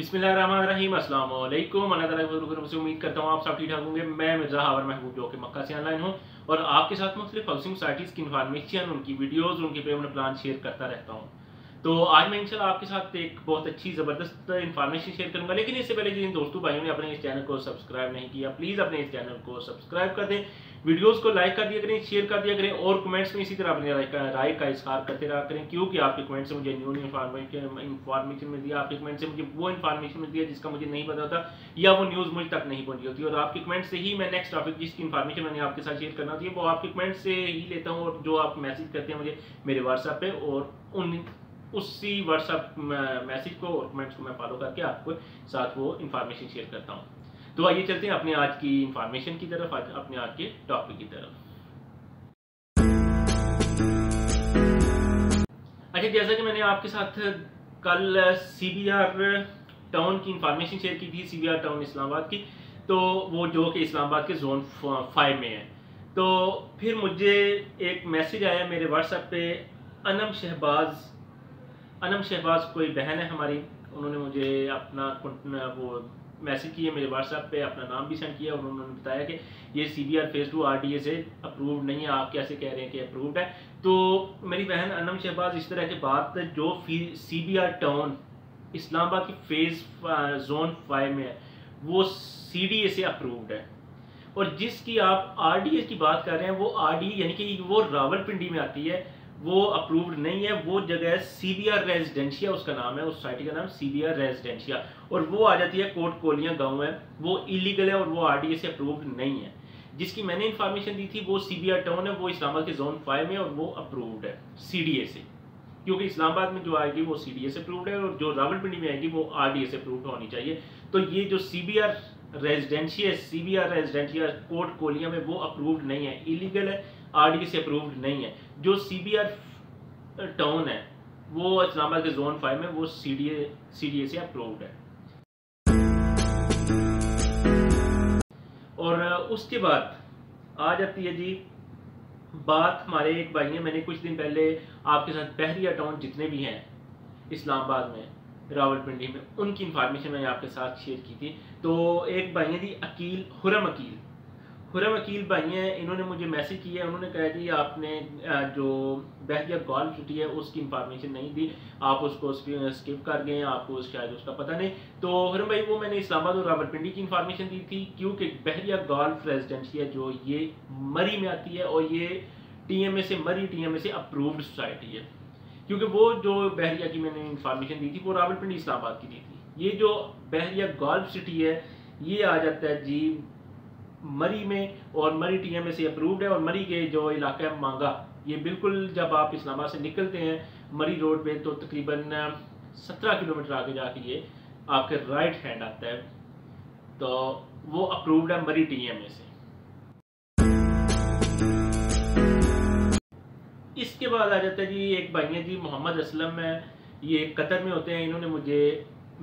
बिस्मिल्लाहिर्रहमानिर्रहीम अस्सलाम वालेकुम। से उम्मीद करता हूँ आप सब ठीक ठाक होंगे। मैं मिर्ज़ा खावर महबूब जो कि मक्का से ऑनलाइन हूँ और आपके साथ मुख्तलिफ हाउसिंग सोसाइटीज़ की इन्फॉर्मेशन, उनकी वीडियोज़, उनके पेमेंट प्लान शेयर करता रहता हूँ। तो आज मैं इंशाल्लाह आपके साथ एक बहुत अच्छी ज़बरदस्त इन्फॉर्मेशन शेयर करूंगा, लेकिन इससे पहले जिन दोस्तों भाइयों ने अपने इस चैनल को सब्सक्राइब नहीं किया, प्लीज़ अपने इस चैनल को सब्सक्राइब कर दें, वीडियोस को लाइक कर दिया करें, शेयर कर दिया करें और कमेंट्स में इसी तरह अपने राय का इजहार करते रहा करें, क्योंकि आपके कमेंट से मुझे न्यू इन्फॉर्मेशन मिलती है। आपके कमेंट से मुझे वो इन्फॉर्मेशन मिलती है जिसका मुझे नहीं पता होता या वो न्यूज़ मुझ तक नहीं पहुँची होती, और आपके कमेंट से ही मैं नेक्स्ट टॉपिक जिसकी इन्फॉर्मेशन मैंने आपके साथ शेयर करना होती है वो आपके कमेंट से ही लेता हूँ, और जो आप मैसेज करते हैं मुझे मेरे व्हाट्सएप पर और उसी व्हाट्सएप मैसेज को और कमेंट्स को मैं फॉलो करके आपको साथ वो इन्फॉर्मेशन शेयर करता हूँ। तो आइए चलते हैं अपने आज की इन्फॉर्मेशन की तरफ, अपने आज के टॉपिक की तरफ। अच्छा, जैसा कि मैंने आपके साथ कल सीबीआर टाउन की इन्फॉर्मेशन शेयर की थी, सीबीआर टाउन इस्लामाबाद की, तो वो जो कि इस्लामाबाद के जोन 5 में है। तो फिर मुझे एक मैसेज आया मेरे व्हाट्सएप पे, अनम शहबाज कोई बहन है हमारी, उन्होंने मुझे अपना वो मैसेज किया मेरे व्हाट्सएप पे, अपना नाम भी सेंड किया और उन्होंने बताया कि ये सीबीआर फेज़ 2 RDA से अप्रूव्ड नहीं है, आप कैसे कह रहे हैं कि अप्रूव्ड है। तो मेरी बहन अनम शहबाज, इस तरह की बात जो सीबीआर टाउन इस्लामाबाद की फेज़ जोन 5 में है वो CDA से अप्रूव्ड है, और जिसकी आप RDA की बात कर रहे हैं वो RDA यानी कि वो रावलपिंडी में आती है, वो अप्रूव्ड नहीं है। वो जगह है CBR रेजिडेंशिया, उसका नाम है, उस सोसाइटी का नाम CBR रेजिडेंशिया, और वो आ जाती है कोर्ट कोलिया गांव है, वो इलीगल है और वो RDA से अप्रूव्ड नहीं है। जिसकी मैंने इन्फॉर्मेशन दी थी वो CBR टाउन है, वो इस्लामाबाद के जोन 5 में, और वो अप्रूव्ड है CDA से, क्योंकि इस्लामाबाद में जो आएगी वो CDA से अप्रूव्ड है और जो रावलपिंडी में आएगी वो RDA से अप्रूव्ड होनी चाहिए। तो ये जो CBR रेजिडेंशिया कोर्ट कोलिया में, वो अप्रूव्ड नहीं है, इलीगल है, RDA से अप्रूव्ड नहीं है। जो CBR टाउन है वो इस्लामाबाद के जोन 5 में, वो CDA से अप्रूव्ड है। और उसके बाद आ जाती है जी बात हमारे एक भाई ने, मैंने कुछ दिन पहले आपके साथ बहरिया टाउन जितने भी हैं इस्लामाबाद में, रावलपिंडी में, उनकी इंफॉर्मेशन मैंने आपके साथ शेयर की थी। तो एक भाई है जी अकील हुरम भाई हैं, इन्होंने मुझे मैसेज किया, उन्होंने कहा कि आपने जो बहरिया गोल्फ सिटी है उसकी इंफॉर्मेशन नहीं दी, आप उसको स्किप कर गए, आपको शायद उसका पता नहीं। तो हुरम भाई, वो मैंने इस्लामाबाद और रावलपिंडी की इंफॉर्मेशन दी थी, क्योंकि बहरिया गोल्फ रेजिडेंसी है जो ये मरी में आती है, और ये मरी टीएमए से अप्रूव्ड सोसाइटी है, क्योंकि वो जो बहरिया की मैंने इंफॉर्मेशन दी थी वो रावलपिंडी इस्लामाबाद की दी थी। ये जो बहरिया गोल्फ सिटी है ये आ जाता है जी मरी में, और मरी TMA से अप्रूव्ड है, और मरी के जो इलाका है मांगा, ये बिल्कुल जब आप इस्लामाबाद से निकलते हैं मरी रोड पे तो तकरीबन 17 किलोमीटर आगे जाके ये आपके राइट हैंड आता है, तो वो अप्रूव्ड है मरी TMA से। इसके बाद आ जाता है जी एक भाई है जी मोहम्मद असलम है, ये कतर में होते हैं, इन्होंने मुझे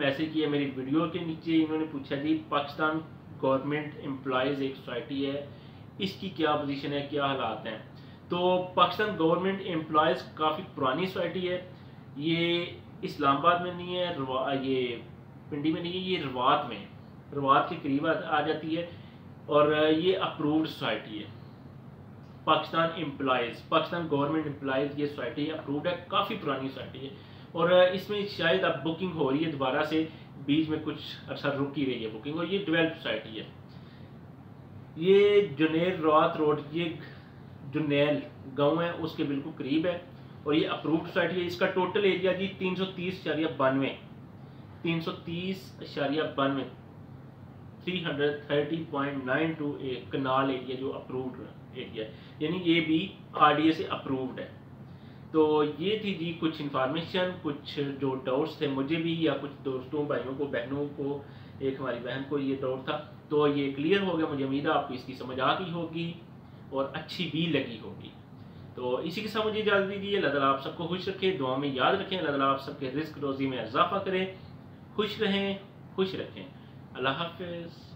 मैसेज किया मेरी वीडियो के नीचे, इन्होंने पूछा जी पाकिस्तान गवर्नमेंट एम्प्लॉयज़ एक सोसाइटी है, इसकी क्या पोजीशन है, क्या हालात हैं। तो पाकिस्तान गवर्नमेंट एम्प्लॉयज़ काफ़ी पुरानी सोसाइटी है, ये इस्लामाबाद में नहीं है, ये पिंडी में नहीं है, ये रवात में, रवात के करीब आ जाती है, और ये अप्रूव्ड सोसाइटी है। पाकिस्तान गवर्नमेंट एम्प्लॉयज़ ये सोसाइटी अप्रूव्ड है, काफ़ी पुरानी सोसाइटी है, और इसमें शायद अब बुकिंग हो रही है दोबारा से, बीच में कुछ अर्सा रुकी रही है बुकिंग, और ये डेवलप सोसाइटी है। ये जुनैल रोड ये जुनैल गांव है उसके बिल्कुल करीब है, और ये अप्रूव्ड सोसाइटी है। इसका टोटल एरिया जी 330.92 330.92 कनाल एरिया जो अप्रूव्ड एरिया है, यानी ये भी RDA से अप्रूव्ड है। तो ये थी जी कुछ इन्फॉर्मेशन, कुछ जो डाउट्स थे मुझे भी या कुछ दोस्तों भाइयों को बहनों को, एक हमारी बहन को ये डाउट था, तो ये क्लियर हो गया। मुझे उम्मीद है आपको इसकी समझ आ गई होगी और अच्छी भी लगी होगी। तो इसी के साथ मुझे इजाज़त दीजिए। अल्लाह ताला आप सबको खुश रखे, दुआ में याद रखें, अल्लाह ताला आप सबके रिस्क रोज़ी में इजाफा करें, खुश रहें, खुश रखें। अल्लाह हाफिज़।